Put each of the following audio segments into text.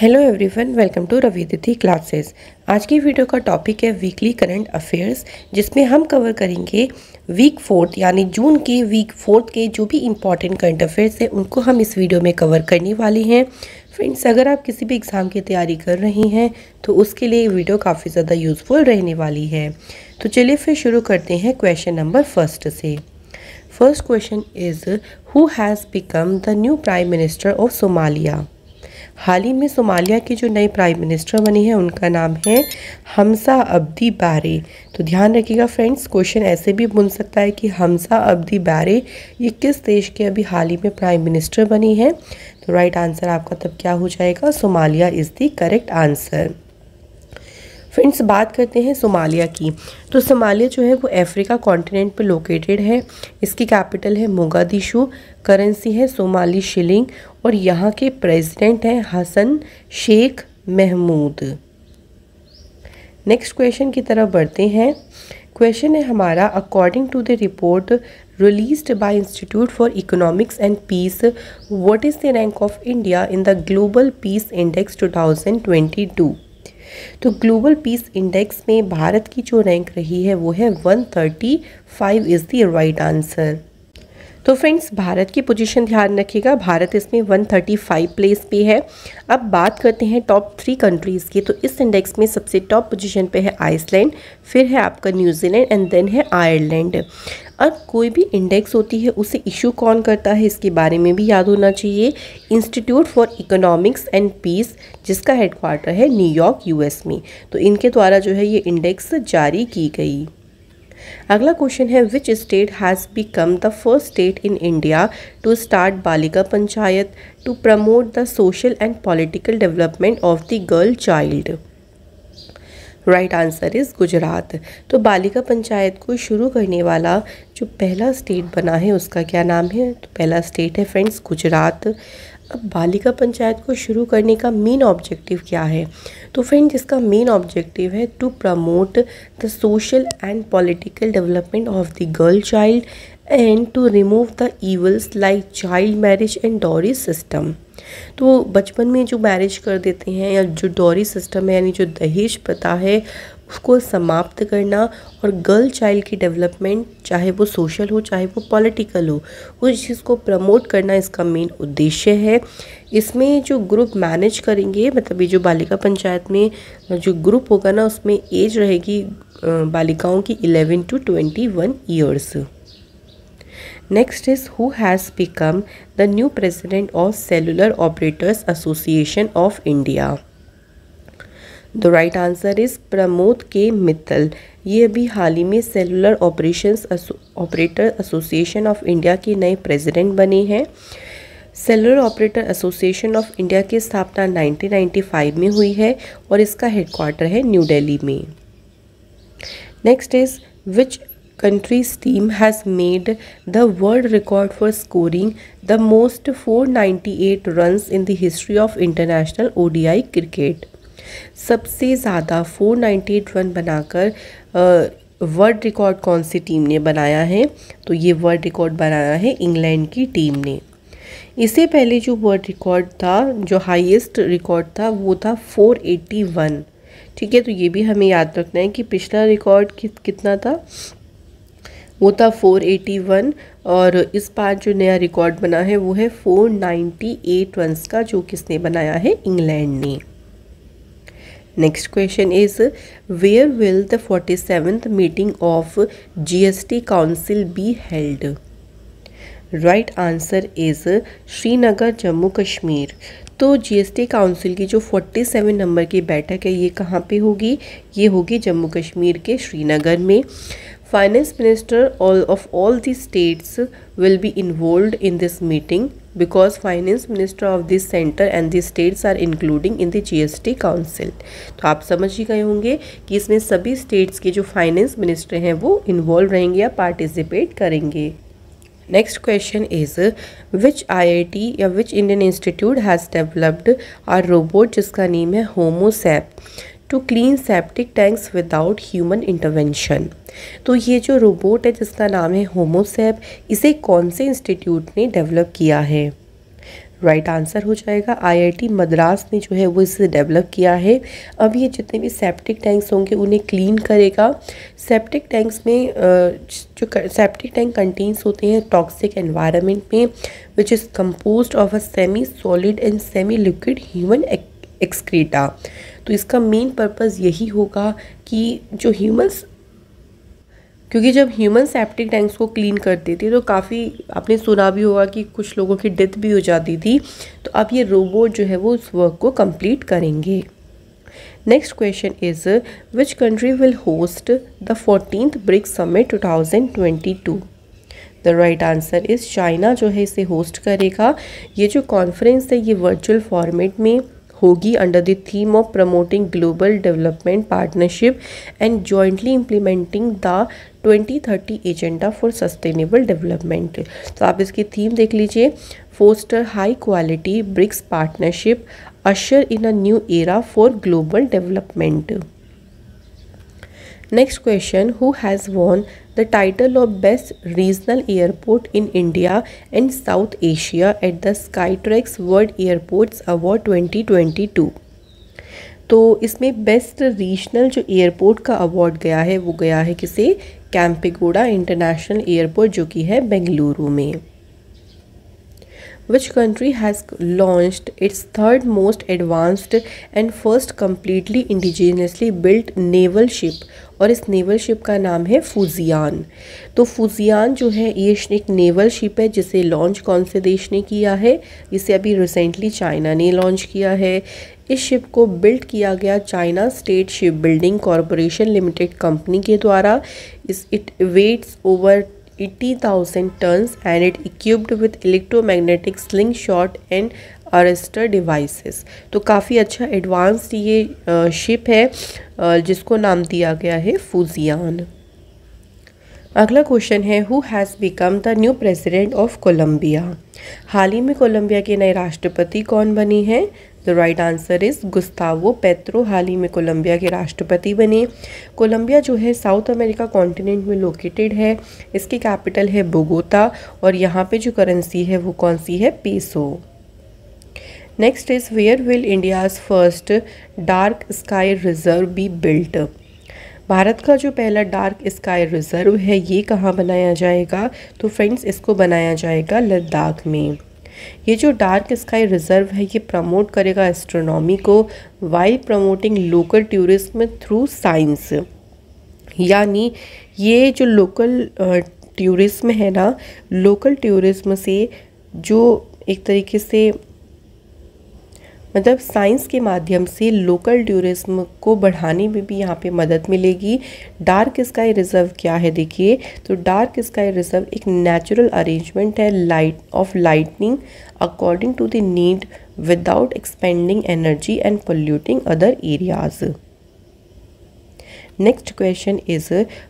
Hello everyone, welcome to रविदिति classes. आज की वीडियो का टॉपिक है वीकली करंट अफेयर्स, जिसमें हम कवर करेंगे वीक फोर्थ यानी जून के वीक फोर्थ के जो भी इम्पॉर्टेंट करंट अफेयर्स हैं उनको हम इस वीडियो में कवर करने वाले हैं। फ्रेंड्स, अगर आप किसी भी एग्ज़ाम की तैयारी कर रही हैं तो उसके लिए वीडियो काफ़ी ज़्यादा यूज़फुल रहने वाली है। तो चलिए फिर शुरू करते हैं क्वेश्चन नंबर फर्स्ट से। First question is who has become the new prime minister of Somalia. हाल ही में सोमालिया के जो नए प्राइम मिनिस्टर बने हैं उनका नाम है हमसा अब्दी बारे। तो ध्यान रखिएगा फ्रेंड्स, क्वेश्चन ऐसे भी बन सकता है कि हमसा अब्दी बारे ये किस देश के अभी हाल ही में प्राइम मिनिस्टर बनी हैं। तो राइट आंसर आपका तब क्या हो जाएगा, Somalia is the correct answer. Friends, बात करते हैं सोमालिया की। तो सोमालिया जो है वो अफ्रीका कॉन्टिनेंट पे लोकेटेड है। इसकी कैपिटल है मोगादिशू, करेंसी है सोमाली शिलिंग और यहाँ के प्रेसिडेंट हैं Hassan Sheikh Mohamud. Next question की तरफ बढ़ते हैं। क्वेश्चन है हमारा according to the report released by institute for economics and piece, what is the rank of India in the global peace index 2022। तो ग्लोबल पीस इंडेक्स में भारत की जो रैंक रही है वो है 135 इज़ द राइट आंसर। तो फ्रेंड्स, भारत की पोजीशन ध्यान रखिएगा, भारत इसमें 135 प्लेस पे है। अब बात करते हैं टॉप 3 कंट्रीज़ की। तो इस इंडेक्स में सबसे टॉप पोजीशन पे है आइसलैंड, फिर है आपका न्यूजीलैंड एंड देन है आयरलैंड। अब कोई भी इंडेक्स होती है उसे इशू कौन करता है इसके बारे में भी याद होना चाहिए। Institute for economics and Peace, जिसका हेडक्वार्टर है न्यूयॉर्क यूएस में, तो इनके द्वारा जो है ये इंडेक्स जारी की गई। अगला क्वेश्चन है which state has become the first state in India to start Balika Panchayat to promote the social and political development of the girl child. Right answer is Gujarat. तो बालिका पंचायत को शुरू करने वाला जो पहला स्टेट बना है उसका क्या नाम है, तो पहला स्टेट है फ्रेंड्स गुजरात। अब बालिका पंचायत को शुरू करने का मेन ऑब्जेक्टिव क्या है, तो फ्रेंड्स इसका मेन ऑब्जेक्टिव है to promote the social and political development of the girl child and to remove the evils like child marriage and dowry system. तो बचपन में जो मैरिज कर देते हैं या जो डॉरी सिस्टम है यानी जो दहेज प्रथा है उसको समाप्त करना, और गर्ल चाइल्ड की डेवलपमेंट चाहे वो सोशल हो चाहे वो पॉलिटिकल हो उस चीज़ को प्रमोट करना इसका मेन उद्देश्य है। इसमें जो ग्रुप मैनेज करेंगे, मतलब ये जो बालिका पंचायत में जो ग्रुप होगा ना उसमें एज रहेगी बालिकाओं की 11 to 21 years. Next is who has become the new president of Cellular Operators Association of India. The right answer is Pramod K Mittal. ये अभी हाल ही में Cellular operator association of India के नए प्रेसिडेंट बने हैं। Cellular operator association of India की स्थापना 1995 में हुई है और इसका हेडक्वार्टर है न्यू दिल्ली में। Next is which country's team has made the world record for scoring the most 498 runs in the history of international ODI cricket. सबसे ज़्यादा 498 रन बनाकर वर्ल्ड रिकॉर्ड कौन सी टीम ने बनाया है, तो ये वर्ल्ड रिकॉर्ड बनाया है इंग्लैंड की टीम ने। इससे पहले जो वर्ल्ड रिकॉर्ड था, जो हाईएस्ट रिकॉर्ड था वो था 481। ठीक है, तो ये भी हमें याद रखना है कि पिछला रिकॉर्ड कितना था, वो था 481 और इस बार जो नया रिकॉर्ड बना है वो है 498 रन्स का, जो किसने बनाया है, इंग्लैंड ने। Next question is where will the 47th meeting of GST council be held. Right answer is Srinagar, Jammu Kashmir. तो जीएसटी काउंसिल की जो 47 नंबर की बैठक है ये कहाँ पे होगी, ये होगी जम्मू कश्मीर के श्रीनगर में। Finance Minister of all the states will be involved in this meeting because Finance Minister of this center and the states are including in the GST Council. तो आप समझ ही गए होंगे कि इसमें सभी states के जो फाइनेंस मिनिस्टर हैं वो involved रहेंगे या participate करेंगे। Next question is which IIT या which Indian institute has developed a robot जिसका नेम है होमोसेप to clean septic tanks without human intervention. तो ये जो रोबोट है जिसका नाम है होमोसेप, इसे कौन से इंस्टीट्यूट ने डेवलप किया है, राइट आंसर हो जाएगा। IIT मद्रास ने जो है वो इसे डेवलप किया है। अब ये जितने भी सेप्टिक टैंक्स होंगे उन्हें क्लीन करेगा। सेप्टिक टैंक्स में जो सेप्टिक टैंक कंटेन्स होते हैं टॉक्सिक एनवायरनमेंट में which is composed of a semi solid and semi liquid human excreta. तो इसका मेन पर्पज़ यही होगा कि जो ह्यूमन्स, क्योंकि जब ह्यूमन सेप्टिक टैंक्स को क्लीन करते थे तो काफ़ी आपने सुना भी होगा कि कुछ लोगों की डेथ भी हो जाती थी, तो अब ये रोबोट जो है वो उस वर्क को कंप्लीट करेंगे। Next question is which country will host the 14th BRICS summit 2022। The right answer is China जो है इसे होस्ट करेगा। ये जो कॉन्फ्रेंस है ये वर्चुअल फॉर्मेट में होगी under the theme of promoting global development partnership and jointly implementing the 2030 agenda for sustainable development. तो आप इसकी थीम देख लीजिए, foster high quality BRICS partnership usher in a new era for global development. Next question, who has won the title of best regional airport in India and South Asia at the Skytrax World Airports Award 2022। तो इसमें best regional जो airport का award गया है वो गया है किसे, कैम्पेगौड़ा इंटरनेशनल एयरपोर्ट जो कि है बेंगलुरु में। Which country has launched its third most advanced and first completely indigenously built naval ship? और इस नेवल शिप का नाम है फुजियान। तो फुजियान जो है ये एक नेवल शिप है जिसे लॉन्च कौन से देश ने किया है, इसे अभी रिसेंटली चाइना ने लॉन्च किया है। इस शिप को बिल्ड किया गया China State ship building Corporation Limited company के द्वारा। It weighs over 80,000 tons and it equipped with electromagnetic slingshot and arrestor devices। तो काफ़ी अच्छा एडवांस्ड ये शिप है जिसको नाम दिया गया है फुजियान। अगला क्वेश्चन है, who has become the new president of Colombia. हाल ही में कोलंबिया के नए राष्ट्रपति कौन बने हैं। The right answer is Gustavo Petro हाल ही में कोलंबिया के राष्ट्रपति बने। कोलंबिया जो है साउथ अमेरिका कॉन्टिनेंट में लोकेटेड है, इसकी कैपिटल है बोगोता और यहाँ पे जो करेंसी है वो कौन सी है, peso. Next is where will India's first dark sky reserve be built. Bharat का जो पहला डार्क स्काई रिजर्व है ये कहाँ बनाया जाएगा, तो फ्रेंड्स इसको बनाया जाएगा लद्दाख में। ये जो डार्क स्काई रिजर्व है ये प्रमोट करेगा एस्ट्रोनॉमी को while promoting local tourism through science. यानी ये जो लोकल टूरिज्म है ना, लोकल टूरिज्म से जो एक तरीके से मतलब साइंस के माध्यम से लोकल टूरिज्म को बढ़ाने में भी यहाँ पे मदद मिलेगी। डार्क स्काई रिजर्व क्या है देखिए, तो डार्क स्काई रिजर्व एक नेचुरल अरेंजमेंट है light of lightning according to the need without expending energy and polluting other areas. Next question is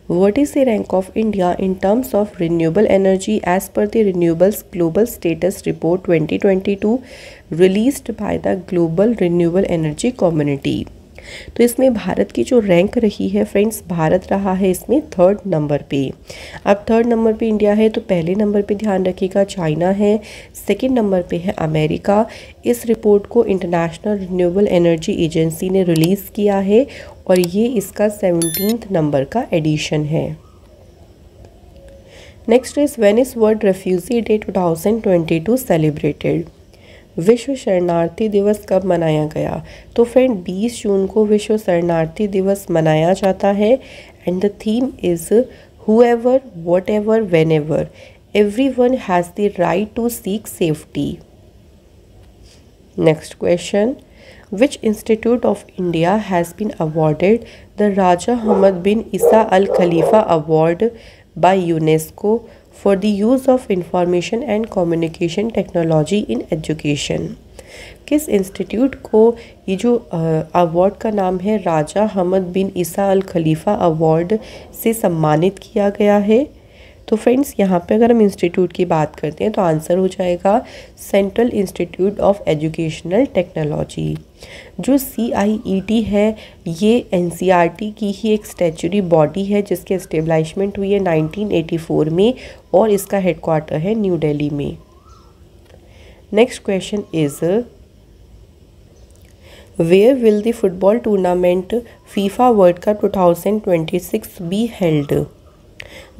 what is the rank of India in terms of renewable energy as per the renewables global status report 2022 released by the global renewable energy community. तो इसमें भारत की जो rank रही है friends, Bharat रहा है इसमें third number पे। अब थर्ड नंबर पे इंडिया है तो पहले नंबर पे ध्यान रखिएगा चाइना है, सेकंड नंबर पे है अमेरिका। इस रिपोर्ट को इंटरनेशनल रिन्यूएबल एनर्जी एजेंसी ने रिलीज़ किया है और ये इसका 17th नंबर का एडिशन है। Next is when is world refugee day 2022 celebrated. विश्व शरणार्थी दिवस कब मनाया गया, तो फ्रेंड 20 जून को विश्व शरणार्थी दिवस मनाया जाता है। And the theme is whoever whatever whenever every one has the right to seek safety. Next question, which institute of India has been awarded the Raja Mohammed bin Isa Al Khalifa award by UNESCO for the use of information and communication technology in education। किस institute को ये जो award का नाम है राजा Mohammed bin Isa Al Khalifa award से सम्मानित किया गया है। तो फ्रेंड्स यहाँ पे अगर हम इंस्टीट्यूट की बात करते हैं तो आंसर हो जाएगा central institute of educational technology. जो CIET है ये NCERT की ही एक स्टैच्यूटरी बॉडी है जिसके एस्टेब्लिशमेंट हुई है 1984 में और इसका हेडक्वार्टर है न्यू दिल्ली में। Next question is where will the football tournament FIFA world cup 2026 be held.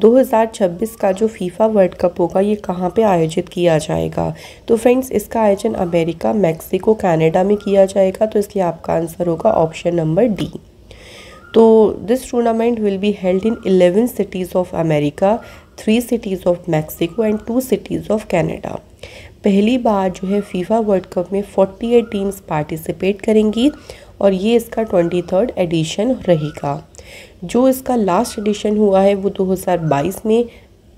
2026 का जो फीफा वर्ल्ड कप होगा ये कहाँ पे आयोजित किया जाएगा। तो फ्रेंड्स इसका आयोजन अमेरिका, मैक्सिको, कनाडा में किया जाएगा। तो इसलिए आपका आंसर होगा ऑप्शन नंबर डी। तो this tournament will be held in 11 cities of America, 3 cities of Mexico and 2 cities of Canada. पहली बार जो है फीफा वर्ल्ड कप में 48 टीम्स पार्टिसिपेट करेंगी और ये इसका 23rd एडिशन रहेगा। जो इसका लास्ट एडिशन हुआ है वो 2022 में,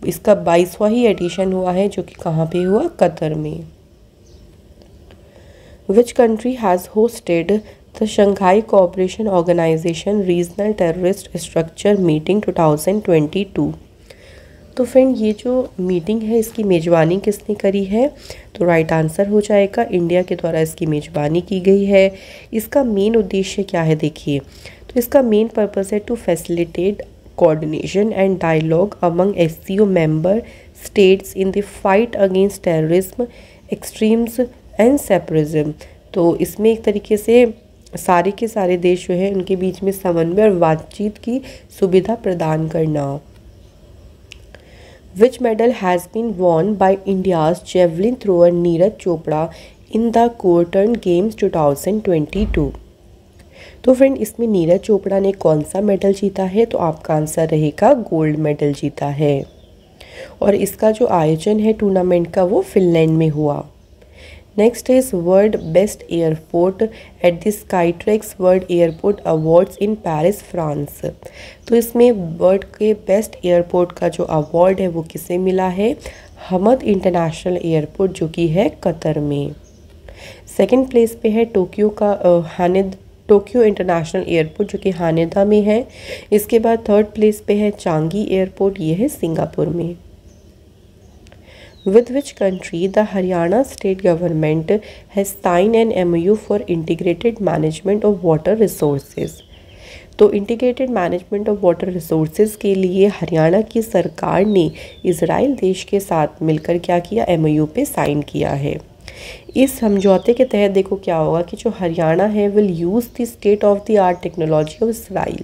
इसका 22वां ही एडिशन हुआ है जो कि कहाँ पे हुआ, कतर में। Which country has hosted the Shanghai cooperation organisation regional terrorist structure meeting 2022। तो फ्रेंड ये जो मीटिंग है इसकी मेज़बानी किसने करी है। तो राइट आंसर हो जाएगा इंडिया के द्वारा इसकी मेज़बानी की गई है। इसका मेन उद्देश्य क्या है देखिए, तो इसका मेन पर्पस है to facilitate coordination and dialogue among SCO member states in the fight against terrorism, extremes and separatism. तो इसमें एक तरीके से सारे के सारे देश जो है उनके बीच में समन्वय और बातचीत की सुविधा प्रदान करना। Which medal has been won by India's javelin thrower Neeraj Chopra in the quarter games 2022। तो फ्रेंड इसमें नीरज चोपड़ा ने कौन सा मेडल जीता है। तो आपका आंसर रहेगा गोल्ड मेडल जीता है। और इसका जो आयोजन है टूर्नामेंट का वो फिनलैंड में हुआ। Next is world best airport at the Skytrax world airport awards in Paris, France. तो इसमें वर्ल्ड के बेस्ट एयरपोर्ट का जो अवार्ड है वो किसे मिला है, हमद इंटरनेशनल एयरपोर्ट जो कि है कतर में। सेकंड प्लेस पे है टोक्यो का टोक्यो इंटरनेशनल एयरपोर्ट जो कि हानेदा में है। इसके बाद थर्ड प्लेस पे है चांगी एयरपोर्ट, ये है सिंगापुर में। With which country the Haryana state government has signed an MOU for integrated management of water resources? तो integrated management of water resources के लिए हरियाणा की सरकार ने इज़राइल देश के साथ मिलकर क्या किया, MOU पे साइन किया है। इस समझौते के तहत देखो क्या होगा कि जो हरियाणा है will use the state of the art technology of Israel,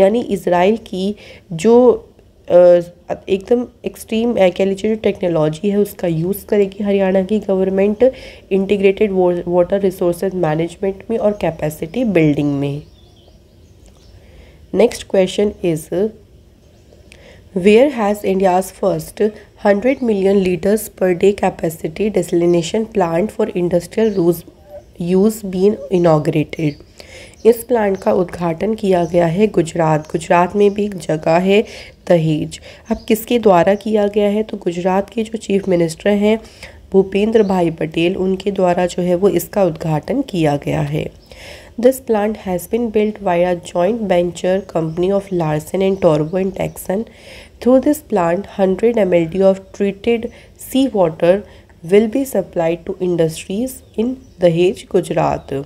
यानी इज़राइल की जो एकदम एक्सट्रीम कह लीजिए जो टेक्नोलॉजी है उसका यूज़ करेगी हरियाणा की government integrated water resources management में और कैपेसिटी बिल्डिंग में। Next question is where has India's first 100 million liters per day capacity desalination plant for industrial use been inaugurated. इस प्लांट का उद्घाटन किया गया है गुजरात में भी एक जगह है दहेज। अब किसके द्वारा किया गया है, तो गुजरात के जो चीफ मिनिस्टर हैं भूपेंद्र भाई पटेल, उनके द्वारा जो है वो इसका उद्घाटन किया गया है। This plant has been built via joint venture company of Larsen and टॉर्बो and Texan. Through this plant 100 ml of treated sea water will be supplied to industries in Dahej, Gujarat.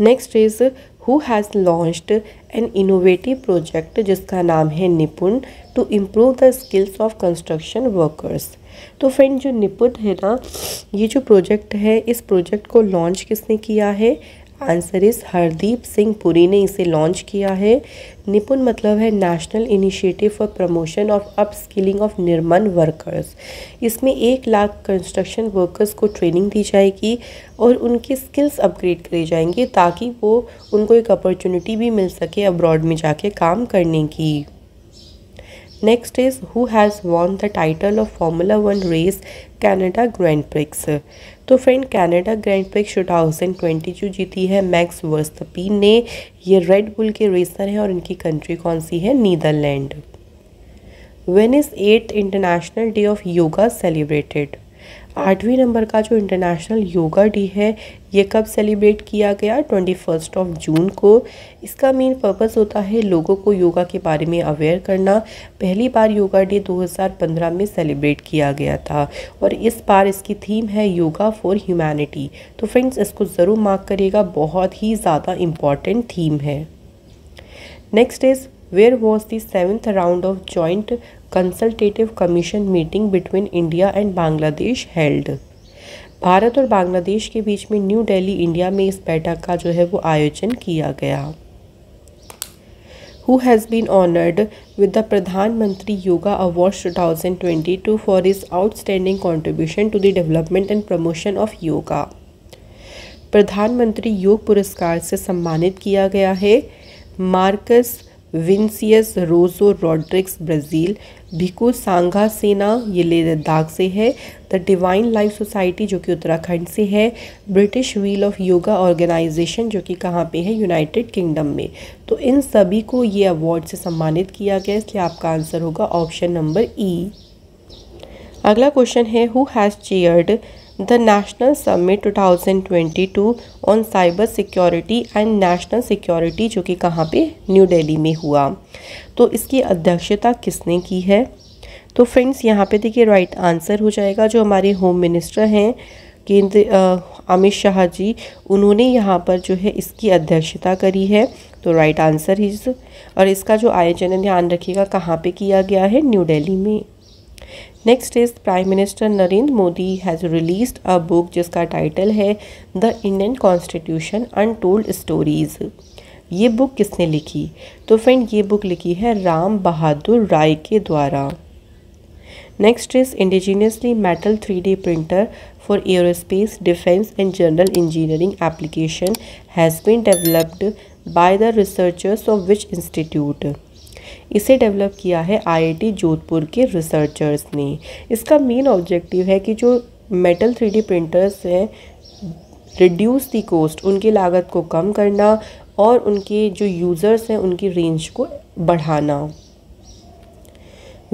Next is who has launched an innovative project जिसका नाम है निपुण to improve the skills of construction workers. तो friend जो निपुण है ना, ये जो प्रोजेक्ट है इस प्रोजेक्ट को लॉन्च किसने किया है, आंसर इज हरदीप सिंह पुरी ने इसे लॉन्च किया है। निपुण मतलब है national initiative for promotion of upskilling of Nirman workers. इसमें 1 लाख कंस्ट्रक्शन वर्कर्स को ट्रेनिंग दी जाएगी और उनकी स्किल्स अपग्रेड करी जाएंगी ताकि वो उनको एक अपॉर्चुनिटी भी मिल सके अब्रॉड में जाके काम करने की। Next is who has won the title of formula 1 race Canada grand prix. तो फ्रेंड कनाडा ग्रैंड प्रिक्स 2022 जीती है मैक्स वर्स्टैपेन ने। ये रेड बुल के रेसर हैं और इनकी कंट्री कौन सी है, Netherland. When is 8th international day of yoga celebrated. 8वें नंबर का जो इंटरनेशनल योगा डे है ये कब सेलिब्रेट किया गया, 21 जून को। इसका मेन पर्पस होता है लोगों को योगा के बारे में अवेयर करना। पहली बार योगा डे 2015 में सेलिब्रेट किया गया था और इस बार इसकी थीम है योगा फॉर ह्यूमैनिटी। तो फ्रेंड्स इसको ज़रूर मार्क करिएगा, बहुत ही ज़्यादा इम्पॉर्टेंट थीम है। Next is where was the 7th round of joint consultative commission meeting between India and Bangladesh held. Bharat और बांग्लादेश के बीच में न्यू दिल्ली इंडिया में इस बैठक का जो है वो आयोजन किया गया। Who has been honored with the Pradhan Mantri Yoga Awards 2022 for his outstanding contribution to the development and promotion of yoga? प्रधानमंत्री योग पुरस्कार से सम्मानित किया गया है मार्कस विंसियस रोजो रॉड्रिक्स ब्राज़ील, भिकू सांगा सेना ये लद्दाख से है, द डिवाइन लाइफ सोसाइटी जो कि उत्तराखंड से है, British wheel of yoga organisation जो कि कहाँ पे है यूनाइटेड किंगडम में। तो इन सभी को ये अवार्ड से सम्मानित किया गया, इसलिए आपका आंसर होगा ऑप्शन नंबर ई। अगला क्वेश्चन है who has chaired the national summit 2022 on cyber security and national security जो कि कहाँ पे न्यू दिल्ली में हुआ, तो इसकी अध्यक्षता किसने की है। तो फ्रेंड्स यहाँ पे देखिए राइट आंसर हो जाएगा जो हमारे होम मिनिस्टर हैं केंद्र अमित शाह जी, उन्होंने यहाँ पर जो है इसकी अध्यक्षता करी है। तो राइट आंसर इज, और इसका जो आयोजन है ध्यान रखिएगा कहाँ पे किया गया है न्यू दिल्ली में। Next is prime minister Narendra Modi has released a book जिसका टाइटल है the Indian constitution untold stories. ये बुक किसने लिखी, तो फ्रेंड ये बुक लिखी है राम बहादुर राय के द्वारा। Next is indigenously metal 3D printer for aerospace defence and general engineering application has been developed by the researchers of which institute. इसे डेवलप किया है IIT जोधपुर के रिसर्चर्स ने। इसका मेन ऑब्जेक्टिव है कि जो मेटल 3D प्रिंटर्स हैं रिड्यूस दी कॉस्ट, उनकी लागत को कम करना और उनके जो यूज़र्स हैं उनकी रेंज को बढ़ाना।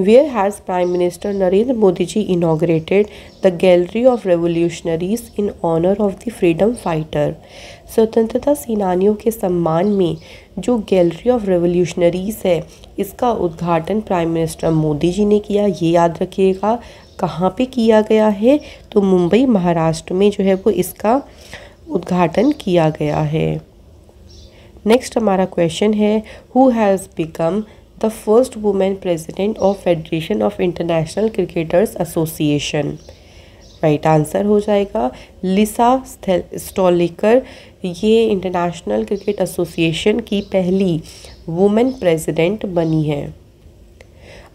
Where has Prime Minister Narendra Modi ji inaugurated the Gallery of Revolutionaries in honor of the freedom fighter? स्वतंत्रता सेनानियों के सम्मान में जो गैलरी ऑफ रेवोल्यूशनरीज़ है इसका उद्घाटन प्राइम मिनिस्टर मोदी जी ने किया, ये याद रखिएगा। कहाँ पे किया गया है, तो मुंबई महाराष्ट्र में जो है वो इसका उद्घाटन किया गया है। नेक्स्ट हमारा क्वेश्चन है who has become the first women president of federation of international cricketers association. Right answer हो जाएगा लिसा स्टॉलिकर। ये इंटरनेशनल क्रिकेट एसोसिएशन की पहली वुमेन प्रेसिडेंट बनी है।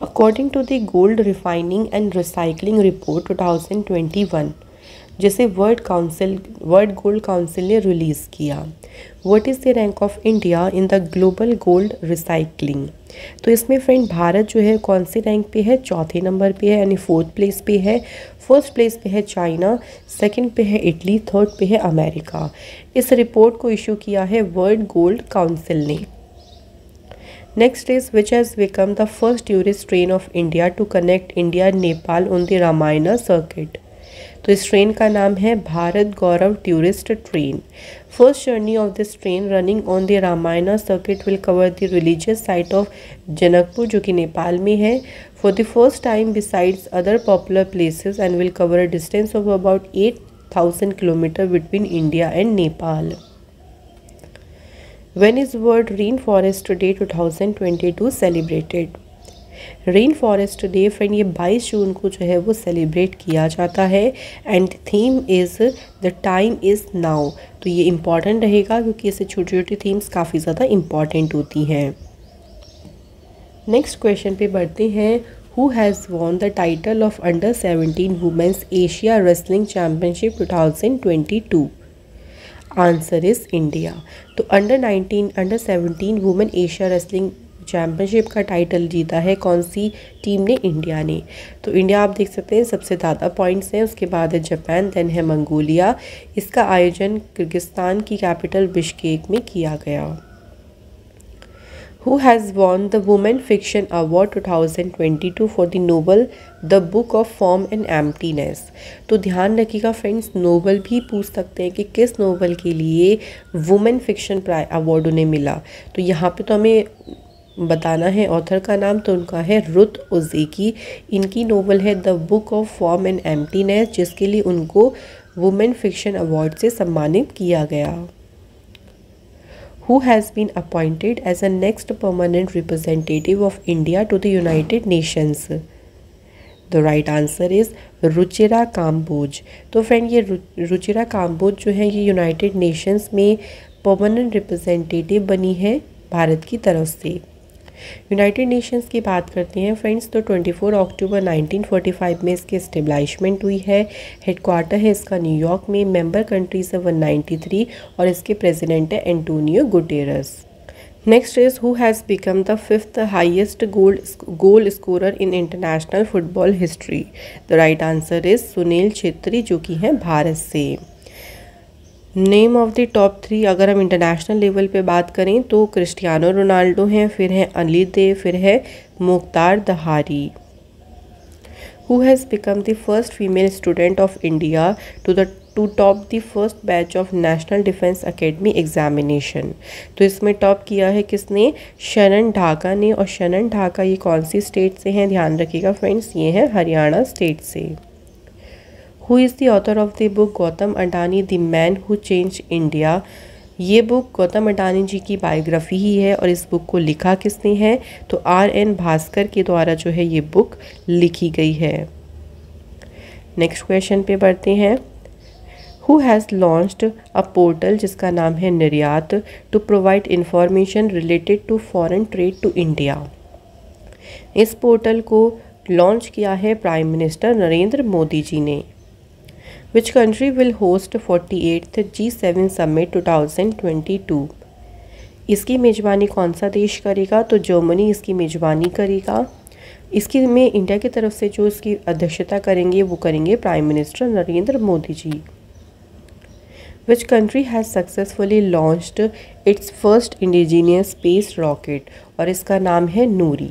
According to the gold refining and recycling report 2021 जिसे वर्ल्ड गोल्ड काउंसिल ने release किया, what is the rank of India in the global gold recycling. तो इसमें फ्रेंड भारत जो है कौन सी रैंक पे है, चौथे नंबर पे है यानी फोर्थ प्लेस पे है। फर्स्ट प्लेस पे है चाइना, सेकंड पे है इटली, थर्ड पे है अमेरिका। इस रिपोर्ट को इशू किया है वर्ल्ड गोल्ड काउंसिल ने। Next is which has become the first tourist train of India to connect India Nepal on the Ramayana circuit. तो इस ट्रेन का नाम है Bharat Gaurav tourist train. First journey of this train running on the Ramayana circuit will cover the religious site of Janakpur जो कि नेपाल में है for the first time besides other popular places and will cover a distance of about 8,000 kilometre between India and Nepal. When is world rain forest day 2022 celebrated. Rain forest day friend ये 22 जून को जो है वो celebrate किया जाता है and theme is the time is now. तो ये इम्पॉर्टेंट रहेगा क्योंकि इससे छोटी छोटी थीम्स काफ़ी ज़्यादा इम्पॉर्टेंट होती हैं। नेक्स्ट क्वेश्चन पे बढ़ते हैं who has won the title of under 17 women's Asia wrestling championship 2022। Answer is India. तो under 17 women Asia wrestling championship का टाइटल जीता है कौन सी टीम ने, इंडिया ने। तो इंडिया आप देख सकते हैं सबसे ज़्यादा पॉइंट्स हैं, उसके बाद है जापान, देन है मंगोलिया। इसका आयोजन किर्गिस्तान की कैपिटल बिश्केक में किया गया। Who has won the women fiction award 2022 for the novel the book of form and emptiness. तो ध्यान रखिएगा फ्रेंड्स नोबल भी पूछ सकते हैं कि किस नोबल के लिए वुमेन फिक्शन अवार्ड उन्हें मिला। तो यहाँ पे तो हमें बताना है ऑथर का नाम, तो उनका है रुत उज़ेकी। इनकी नोवेल है the book of form and emptiness जिसके लिए उनको वुमेन फिक्शन अवार्ड से सम्मानित किया गया। Who has been appointed as a next permanent representative of India to the United Nations. The right answer is Ruchira Kamboj. तो फ्रेंड ये रुचिरा काम्बोज जो है ये यूनाइटेड नेशंस में परमानेंट रिप्रेजेंटेटिव बनी है भारत की तरफ से। यूनाइटेड नेशंस की बात करते हैं फ्रेंड्स तो 24 अक्टूबर 1945 में इसकी इस्टेब्लिशमेंट हुई है। हेडक्वार्टर है इसका न्यूयॉर्क में। मेंबर कंट्रीज है 193 और इसके प्रेसिडेंट है Antonio Guterres. Next is who has become the fifth highest goal scorer in international football history. The right answer is Sunil Chhetri जो कि हैं भारत से। Name of the top three अगर हम इंटरनेशनल लेवल पे बात करें तो क्रिस्टियानो रोनाल्डो हैं, फिर हैं अली देव, फिर है Mokhtar Dahari. Who has become the first female student of India to top the first batch of national defence academy examination. तो इसमें टॉप किया है किसने? शैनन ढाका ने। और शैनन ढाका ये कौन सी स्टेट से हैं? ध्यान रखिएगा फ्रेंड्स ये हैं हरियाणा स्टेट से। Who is the author of the book Gautam Adani the man who change India. ये बुक गौतम अडानी जी की बायोग्राफी ही है और इस बुक को लिखा किसने है? तो R.N. भास्कर के द्वारा जो है ये बुक लिखी गई है। नेक्स्ट क्वेश्चन पे बढ़ते हैं। Who has launched a portal जिसका नाम है निर्यात to provide information related to foreign trade to India। इस पोर्टल को लॉन्च किया है प्राइम मिनिस्टर नरेंद्र मोदी जी ने। Which country will host 48th G7 summit 2022। इसकी मेजबानी कौन सा देश करेगा? तो जर्मनी इसकी मेजबानी करेगा। इसकी में इंडिया की तरफ से जो इसकी अध्यक्षता करेंगे वो करेंगे prime minister Narendra Modi ji. Which country has successfully launched its first indigenous space rocket। और इसका नाम है नूरी।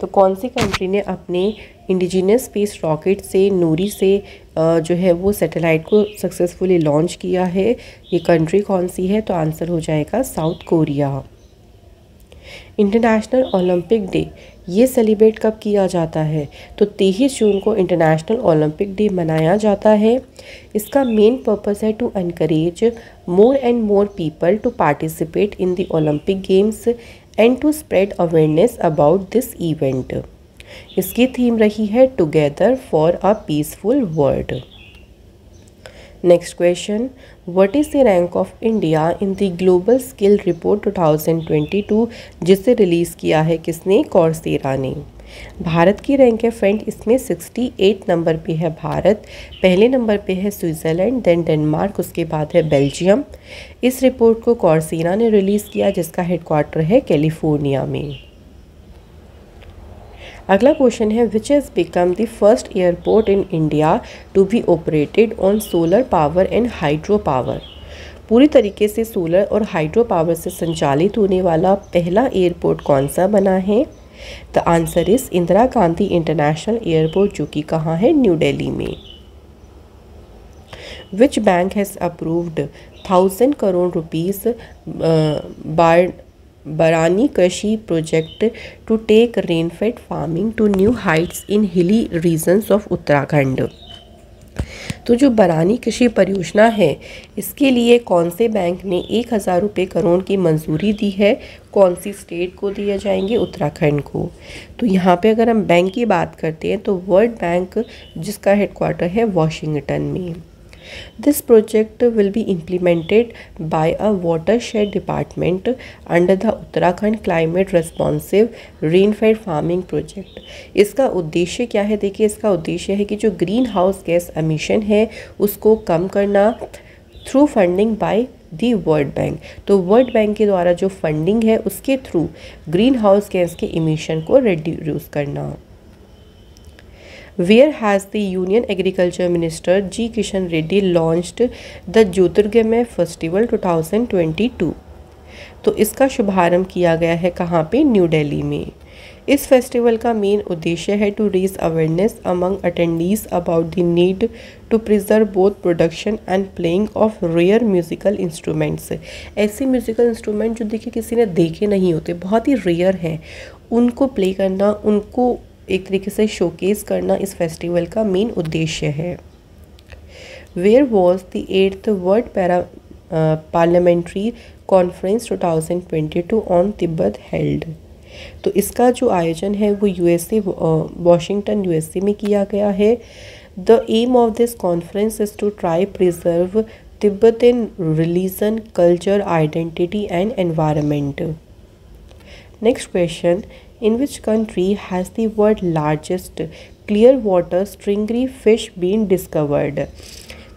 तो कौन सी कंट्री ने अपने इंडिजिनियस स्पेस रॉकेट से नूरी से जो है वो सैटेलाइट को सक्सेसफुली लॉन्च किया है? ये कंट्री कौन सी है? तो आंसर हो जाएगा South Korea. International Olympic day ये सेलिब्रेट कब किया जाता है? तो 23 जून को इंटरनेशनल ओलंपिक डे मनाया जाता है। इसका मेन पर्पस है to encourage more and more people to participate in the Olympic games and to spread awareness about this event. इसकी थीम रही है together for a peaceful world. Next question, what is the rank of India in the global skill report 2022 जिसे release किया है किसने? कॉर्सेरा ने। भारत की rank है फ्रेंड इसमें 68 नंबर पे है भारत। पहले नंबर पे है स्विट्ज़रलैंड, देन डेनमार्क, उसके बाद है बेल्जियम। इस रिपोर्ट को कॉर्सेरा ने रिलीज़ किया जिसका हेडक्वार्टर है कैलिफोर्निया में। अगला क्वेश्चन है which has become the first airport in India to be operated on solar power and hydro power. पूरी तरीके से सोलर और हाइड्रो पावर से संचालित होने वाला पहला एयरपोर्ट कौन सा बना है? The answer is Indira Gandhi international airport जो कि कहाँ है? न्यू दिल्ली में। Which bank has approved 1000 crore rupees Barani कृषि project to take rainfed farming to new heights in hilly regions of Uttarakhand. तो जो बरानी कृषि परियोजना है इसके लिए कौन से बैंक ने 1000 रुपये करोड़ की मंजूरी दी है? कौन सी स्टेट को दिए जाएंगे? उत्तराखंड को। तो यहाँ पे अगर हम बैंक की बात करते हैं तो वर्ल्ड बैंक जिसका हेडक्वार्टर है वॉशिंगटन में। This project will be implemented by a watershed department under the Uttarakhand Climate Responsive Rainfed Farming Project। इसका उद्देश्य क्या है? देखिए इसका उद्देश्य है कि जो ग्रीन हाउस गैस एमिशन है उसको कम करना through funding by the world bank. तो वर्ल्ड बैंक के द्वारा जो फंडिंग है उसके थ्रू ग्रीन हाउस गैस के इमिशन को रिड्यूस करना। Where has the Union Agriculture Minister G. Kishan Reddy launched the Jyotirgamay Festival 2022। तो इसका शुभारंभ किया गया है कहाँ पे? न्यू दिल्ली में। इस फेस्टिवल का मेन उद्देश्य है to raise awareness among attendees about the need to preserve both production and playing of rare musical instruments. ऐसे म्यूज़िकल इंस्ट्रूमेंट जो देखिए किसी ने देखे नहीं होते, बहुत ही रेयर हैं, उनको प्ले करना, उनको एक तरीके से शोकेस करना इस फेस्टिवल का मेन उद्देश्य है। Where was the 8th world parliamentary conference 2022 on Tibet held. तो इसका जो आयोजन है वो यूएसए वाशिंगटन यूएसए में किया गया है। The aim of this conference is to try preserve Tibetan religion culture identity and environment. Next question, in which country has the world largest clear water stingray fish been discovered.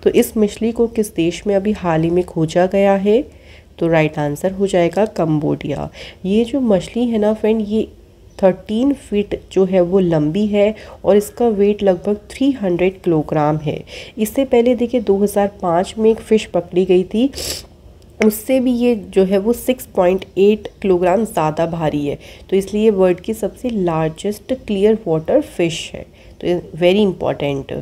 तो इस मछली को किस देश में अभी हाल ही में खोजा गया है? तो राइट आंसर हो जाएगा कंबोडिया। ये जो मछली है ना फ्रेंड, ये 13 फीट जो है वो लंबी है और इसका वेट लगभग 300 किलोग्राम है। इससे पहले देखिए 2005 में एक फ़िश पकड़ी गई थी, उससे भी ये जो है वो 6.8 किलोग्राम ज़्यादा भारी है। तो इसलिए वर्ल्ड की सबसे लार्जेस्ट क्लियर वाटर फिश है, तो वेरी इंपॉर्टेंट।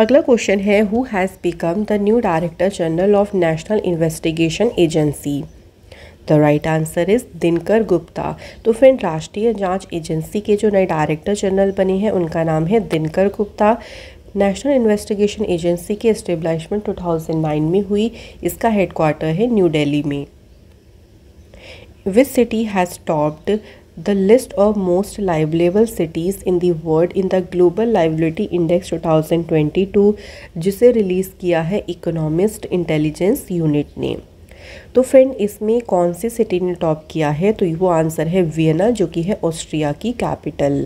अगला क्वेश्चन है, who has become the new director general of national investigation agency. The right answer is Dinkar Gupta. तो फ्रेंड, राष्ट्रीय जांच एजेंसी के जो नए डायरेक्टर जनरल बने हैं उनका नाम है Dinkar Gupta. National investigation agency की एस्टेब्लिशमेंट 2009 में हुई। इसका हेडक्वार्टर है न्यू दिल्ली में। Which city has topped the list of most लाइवलेबल cities in the world in the global liveability index 2022, जिसे रिलीज़ किया है इकोनॉमिस्ट इंटेलिजेंस यूनिट ने। तो फ्रेंड, इसमें कौन सी सिटी ने टॉप किया है? तो वो आंसर है वियना, जो कि है ऑस्ट्रिया की कैपिटल।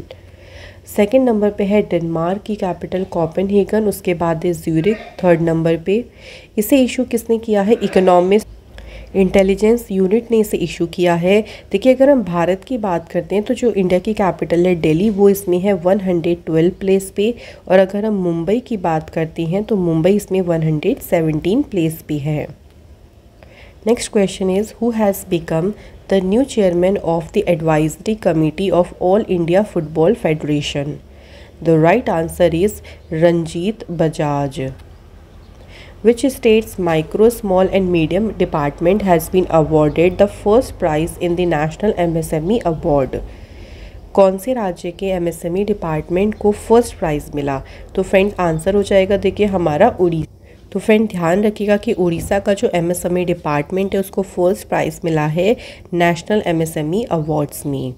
सेकेंड नंबर पे है डेनमार्क की कैपिटल कोपेनहेगन, उसके बाद है ज्यूरिख थर्ड नंबर पे। इसे इशू किसने किया है? इकोनॉमिस्ट इंटेलिजेंस यूनिट ने इसे इशू किया है। देखिए, अगर हम भारत की बात करते हैं तो जो इंडिया की कैपिटल है दिल्ली, वो इसमें है 112 प्लेस पे, और अगर हम मुंबई की बात करते हैं तो मुंबई इसमें 117 प्लेस पे है। Next question is, who has become the new chairman of the advisory committee of all India football federation. The right answer is Ranjit Bajaj. Which states micro small and medium department has been awarded the first prize in the national MSME award. कौन से राज्य के MSME department को first prize मिला? तो friend, answer हो जाएगा देखिए हमारा उड़ीसा। तो फ्रेंड, ध्यान रखिएगा कि उड़ीसा का जो एमएसएमई डिपार्टमेंट है उसको फर्स्ट प्राइज़ मिला है नेशनल एमएसएमई अवार्ड्स में।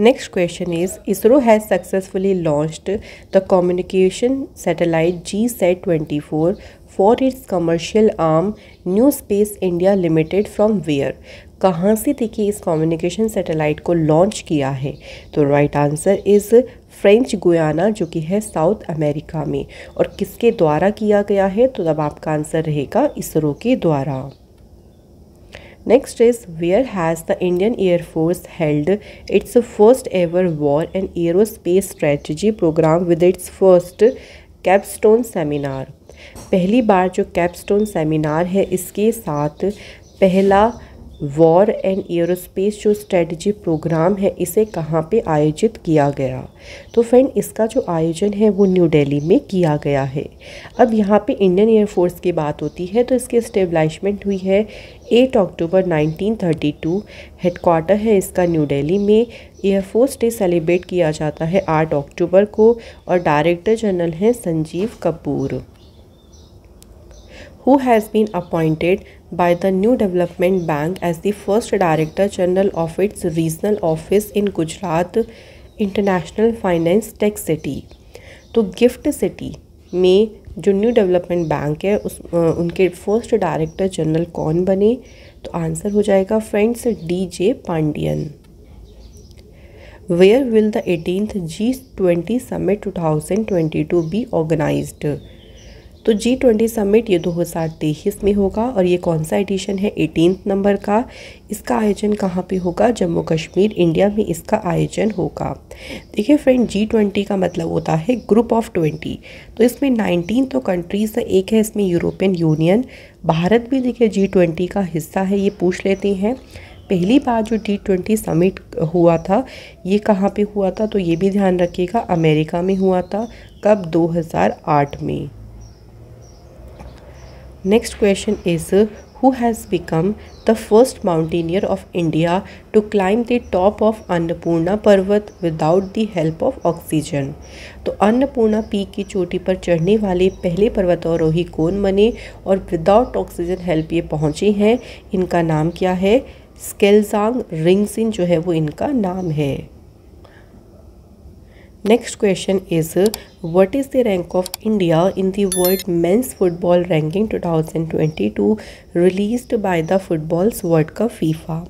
Next question is, ISRO has successfully launched the communication satellite GSAT-24 for its commercial arm new space India limited from where. कहाँ से देखिए इस कम्युनिकेशन सैटेलाइट को लॉन्च किया है? तो right answer is French Guiana, जो कि है साउथ अमेरिका में। और किसके द्वारा किया गया है? तो तब आपका आंसर रहेगा इसरो के द्वारा। Next is, where has the Indian air force held its first ever war and aerospace strategy program with its first capstone seminar. पहली बार जो कैपस्टोन सेमिनार है इसके साथ पहला वॉर एंड एयरोस्पेस जो स्ट्रेटजी प्रोग्राम है इसे कहाँ पे आयोजित किया गया? तो फ्रेंड, इसका जो आयोजन है वो न्यू दिल्ली में किया गया है। अब यहाँ पे इंडियन एयरफोर्स की बात होती है तो इसकी एस्टेब्लिशमेंट हुई है 8 अक्टूबर 1932। हेडक्वार्टर है इसका न्यू दिल्ली में। एयरफोर्स डे सेलिब्रेट किया जाता है 8 अक्टूबर को और डायरेक्टर जनरल हैं Sanjeev Kapoor. Who has been appointed by the new development bank as the first director general of its regional office in Gujarat International Finance Tech City? तो गिफ्ट सिटी में जो new development bank है उस उनके first director general कौन बने? तो answer हो जाएगा friends DJ Pandian. Where will the 18th G20 summit 2022 be organized? तो G20 समिट ये 2023 में होगा और ये कौन सा एडिशन है? 18 नंबर का। इसका आयोजन कहाँ पे होगा? जम्मू कश्मीर, इंडिया में इसका आयोजन होगा। देखिए फ्रेंड, G20 का मतलब होता है ग्रुप ऑफ 20। तो इसमें 19 तो कंट्रीज़ एक है, इसमें यूरोपियन यूनियन, भारत भी देखिए G20 का हिस्सा है। ये पूछ लेते हैं पहली बार जो G20 समिट हुआ था ये कहाँ पर हुआ था? तो ये भी ध्यान रखिएगा अमेरिका में हुआ था। कब? 2008 में। Next question is, who has become the first mountaineer of India to climb the top of Annapurna पर्वत without the help of oxygen. तो अन्नपूर्णा पीक की चोटी पर चढ़ने वाले पहले पर्वतारोही कौन बने और विदाउट ऑक्सीजन हेल्प ये पहुँचे हैं? इनका नाम क्या है? स्केलजांग रिंगसिन जो है वो इनका नाम है। Next question is what is the rank of India in the world men's football ranking 2022 released by the footballs world cup FIFA.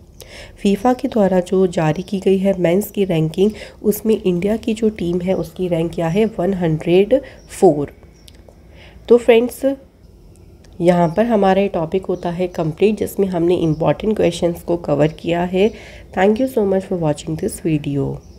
FIFA के द्वारा जो जारी की गई है मेंस की रैंकिंग, उसमें इंडिया की जो टीम है उसकी रैंक क्या है 104। तो फ्रेंड्स यहाँ पर हमारा टॉपिक होता है कंप्लीट, जिसमें हमने इंपॉर्टेंट क्वेश्चंस को कवर किया है। Thank you so much for watching this video.